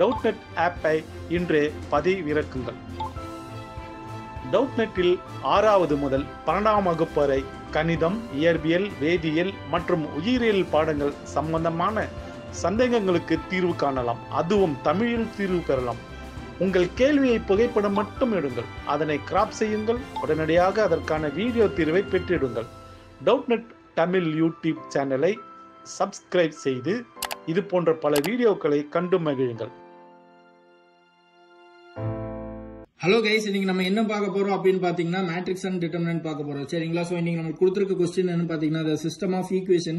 Doubtnut app-ஐ இன்றே பதிவிறக்குங்கள். Doubtnut-இல் 6வது முதல் 12ஆம் வகுப்பு வரை கணிதம், இயற்பியல், வேதியியல் மற்றும் உயிரியல் பாடங்கள் சம்பந்தமான சந்தேகங்களுக்கு தீர்வு காணலாம். அதுவும் தமிழில் தீர்வு பெறலாம். உங்கள் கேள்வியை புகைப்படம் மட்டும் எடுங்கள், அதனை கிராப் செய்யுங்கள். உடனடியாக அதற்கான வீடியோ தீர்வை பெற்றிடுங்கள். டவுட்நெட் தமிழ் யூடியூப் சேனலை சப்ஸ்கிரைப் செய்து இது போன்ற பல வீடியோக்களை கண்டு மகிழுங்கள். ஹலோ கைஸ், இன்னைக்கு நம்ம என்ன பார்க்க போறோம் அப்படின்னு பாத்தீங்கன்னா மேட்ரிக்ஸ் அண்ட் டிட்டர்மினன்ட் பார்க்க போறோம். சரிங்களா? சோ இன்னைக்கு நமக்கு கொடுத்திருக்க क्वेश्चन என்ன பாத்தீங்கன்னா the system of equation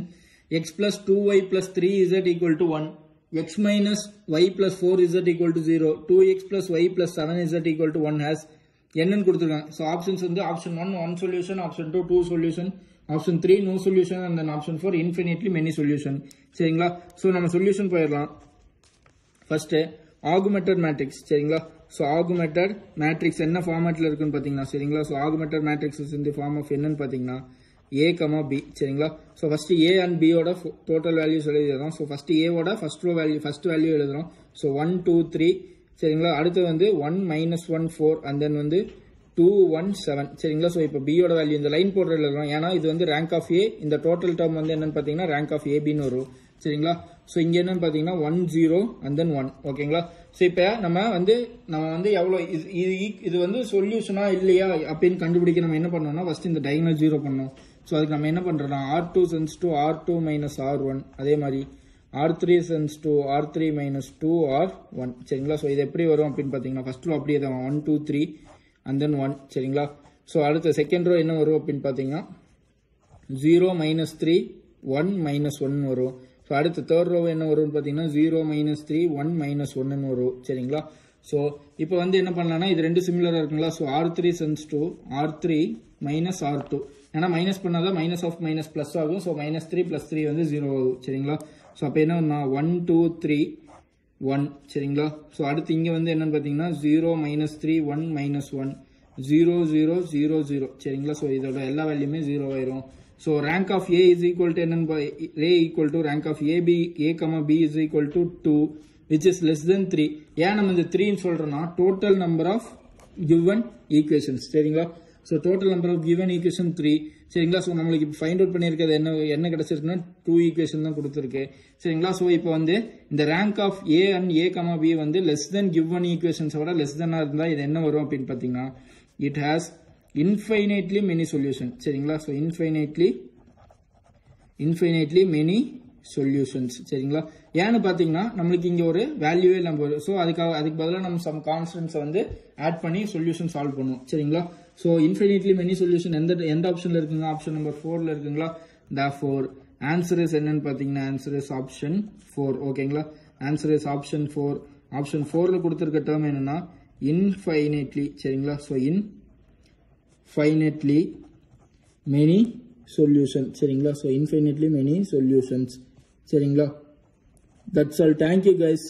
x plus 2y plus 3z equal to 1, x minus y plus 4z equal to 0, 2x plus y plus 7z equal to 1 has என்னன்னு கொடுத்திருக்காங்க. சோ ஆப்ஷன்ஸ் வந்து option 1 1 solution, option 2 2 solution, option 3 no solution and then option 4 infinitely many solution. சரிங்களா? So நம்ம solution போயிரலாம். First augmented matrix. சரிங்களா? So augmented matrix என்ன ஃபார்மட்ல இருக்குன்னு பாத்தீங்கன்னா, சரிங்களா? So augmented matrix is in the form of என்னன்னு பாத்தீங்கன்னா a comma b. சரிங்களா? So first a and b ஓட total values எழுதுறோம். So first a ஓட first value எழுதுறோம். So 1 2 3. சரிங்களா? அடுத்து வந்து 1 - 1 4 and then வந்து 2 1 7. சரிங்களா? So இப்போ b ஓட வேல்யூ இந்த லைன் போட்டு எழுதுறோம். ஏனா இது வந்து rank of a, இந்த total term வந்து என்னன்னு பாத்தீங்கன்னா rank of a b ன்னு வரும். சரிங்களா? சோ இங்க என்னன்னு பாத்தீங்கன்னா 1 0 and then 1. ஓகேங்களா? சோ இப்போ நம்ம வந்து எவ்வளவு இது வந்து சொல்யூஷனா இல்லையா அப்படின்னு கண்டுபிடிக்க நம்ம என்ன பண்ணோம்னா ஃபர்ஸ்ட் இந்த டைகனல் 0 பண்ணோம். சோ அதுக்கு நம்ம என்ன பண்றோம்னா r2 sends to r2 - r1, அதே மாதிரி r3 sends to r3 - 2r1. சரிங்களா? சோ இது எப்படி வரும் அப்படின்னு பாத்தீங்கன்னா ஃபர்ஸ்ட் ரோ அப்படியே தான் 1 2 3 and then 1. சரிங்களா? சோ அடுத்து செகண்ட் ரோ என்ன வரும் அப்படின்னு பாத்தீங்கன்னா 0 - 3 1 - 1 வரும். சோ அடுத்து தேர்ட் ரோ என்ன வரும்னு பாத்தீங்கன்னா 0 - 3 1 - 1 ன்னு வரும். சரிங்களா? சோ இப்போ வந்து என்ன பண்ணலாம்னா இது ரெண்டு சிமிலரா இருக்குங்களா? So r3 sends to r3 - r2. ஏனா மைனஸ் பண்ணாதான் மைனஸ் ஆஃப் மைனஸ் பிளஸ் ஆகும். சோ -3 + 3 வந்து 0 ஆகும். சரிங்களா? சோ அப்ப என்ன வரும்னா 1 2 3 1. சரிங்களா? சோ அடுத்து இங்க வந்து என்னன்னு பாத்தீங்கன்னா 0 - 3 1 - 1 0 0 0 0. சரிங்களா? சோ இதோட எல்லா வேல்யூமே 0 ஆயிரும். So rank of a is equal to n by a equal to rank of a b comma b is equal to 2 which is less than 3. ஏன் நம்ம இந்த 3 ன்னு சொல்றோம்னா total number of given equations. சரிங்களா? So total number of given equation 3. சரிங்களா? So நமக்கு இப்போ find out பண்ணியிருக்கிறது என்ன கிடைச்சிருக்குன்னா 2 ஈக்குவேஷன் தான் கொடுத்திருக்கு. சரிங்களா? So இப்போ வந்து இந்த rank of a and a comma b வந்து less than given equations ஓட less than ஆ இருந்தா இது என்ன வரும் அப்படின்னு பாத்தீங்கன்னா it has infinitely many solutions. சரிங்களா? So infinitely many solutions. சரிங்களா? ஏன்னு பாத்தீங்கன்னா நமக்கு இங்க ஒரு வேல்யூவே இல்லாம போகுது. சோ அதுக்கு பதிலா நம்ம some constants வந்து ஆட் பண்ணி சொல்யூஷன் சால்வ் பண்ணுவோம். சரிங்களா? சோ infinitely many solution எந்த ஆப்ஷன்ல இருக்குங்க? ஆப்ஷன் நம்பர் 4ல இருக்குங்களா? Therefore answer is என்னன்னு பாத்தீங்கன்னா answer is option 4. ஓகேங்களா? Answer is option 4. ஆப்ஷன் 4ல கொடுத்திருக்க term என்னன்னா infinitely. சரிங்களா? So infinitely many solutions. சரிங்களா? So infinitely many solutions. சரிங்களா? That's all. Thank you guys.